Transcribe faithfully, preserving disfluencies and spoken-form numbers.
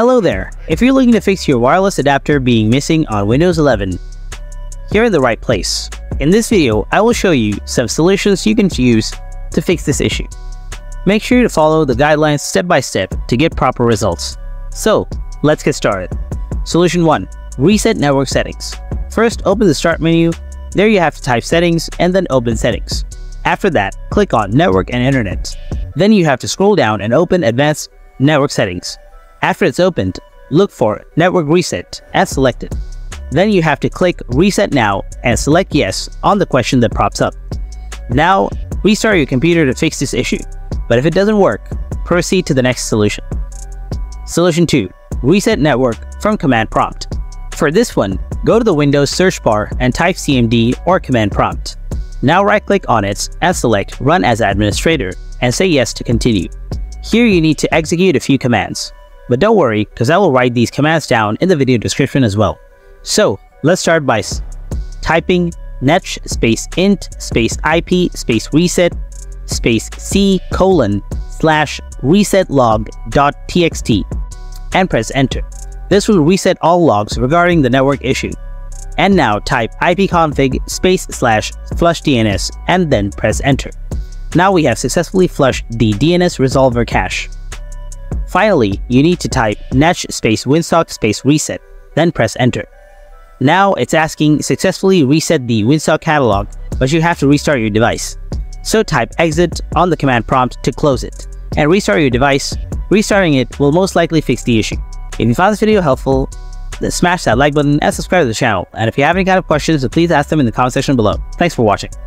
Hello there! If you're looking to fix your wireless adapter being missing on Windows eleven, you're in the right place. In this video, I will show you some solutions you can use to fix this issue. Make sure to follow the guidelines step by step to get proper results. So, let's get started. Solution one. Reset network settings. First, open the Start menu. There you have to type Settings and then open Settings. After that, click on Network and Internet. Then you have to scroll down and open Advanced Network Settings. After it's opened, look for Network Reset as selected. Then you have to click Reset Now and select Yes on the question that pops up. Now, restart your computer to fix this issue, but if it doesn't work, proceed to the next solution. Solution two. Reset Network from Command Prompt. For this one, go to the Windows search bar and type C M D or Command Prompt. Now right-click on it and select Run as Administrator and say Yes to continue. Here you need to execute a few commands. But don't worry, because I will write these commands down in the video description as well. So let's start by typing netsh space int space ip space reset space c colon slash reset log dot txt and press enter. This will reset all logs regarding the network issue. And now type ipconfig space slash flush D N S and then press enter. Now we have successfully flushed the D N S resolver cache. Finally, you need to type netsh space winsock space reset, then press enter. Now it's asking successfully reset the winsock catalog, but you have to restart your device. So type exit on the command prompt to close it, and restart your device. Restarting it will most likely fix the issue. If you found this video helpful, then smash that like button and subscribe to the channel. And if you have any kind of questions, then please ask them in the comment section below. Thanks for watching.